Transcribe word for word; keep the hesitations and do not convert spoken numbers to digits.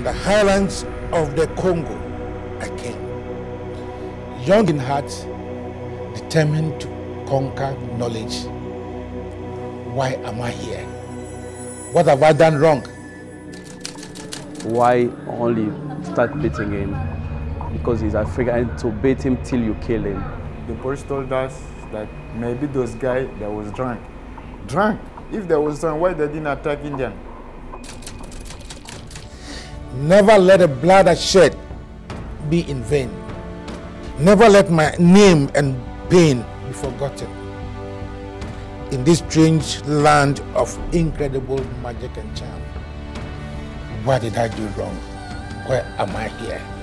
from the highlands of the Congo, I came, young in heart, determined to conquer knowledge. Why am I here? What have I done wrong? Why only start beating him? Because he's African, to beat him till you kill him. The police told us that maybe those guys that was drunk. Drunk? If there was drunk, why they didn't attack Indian? Never let the blood I shed be in vain. Never let my name and pain be forgotten. In this strange land of incredible magic and charm, what did I do wrong? Why am I here?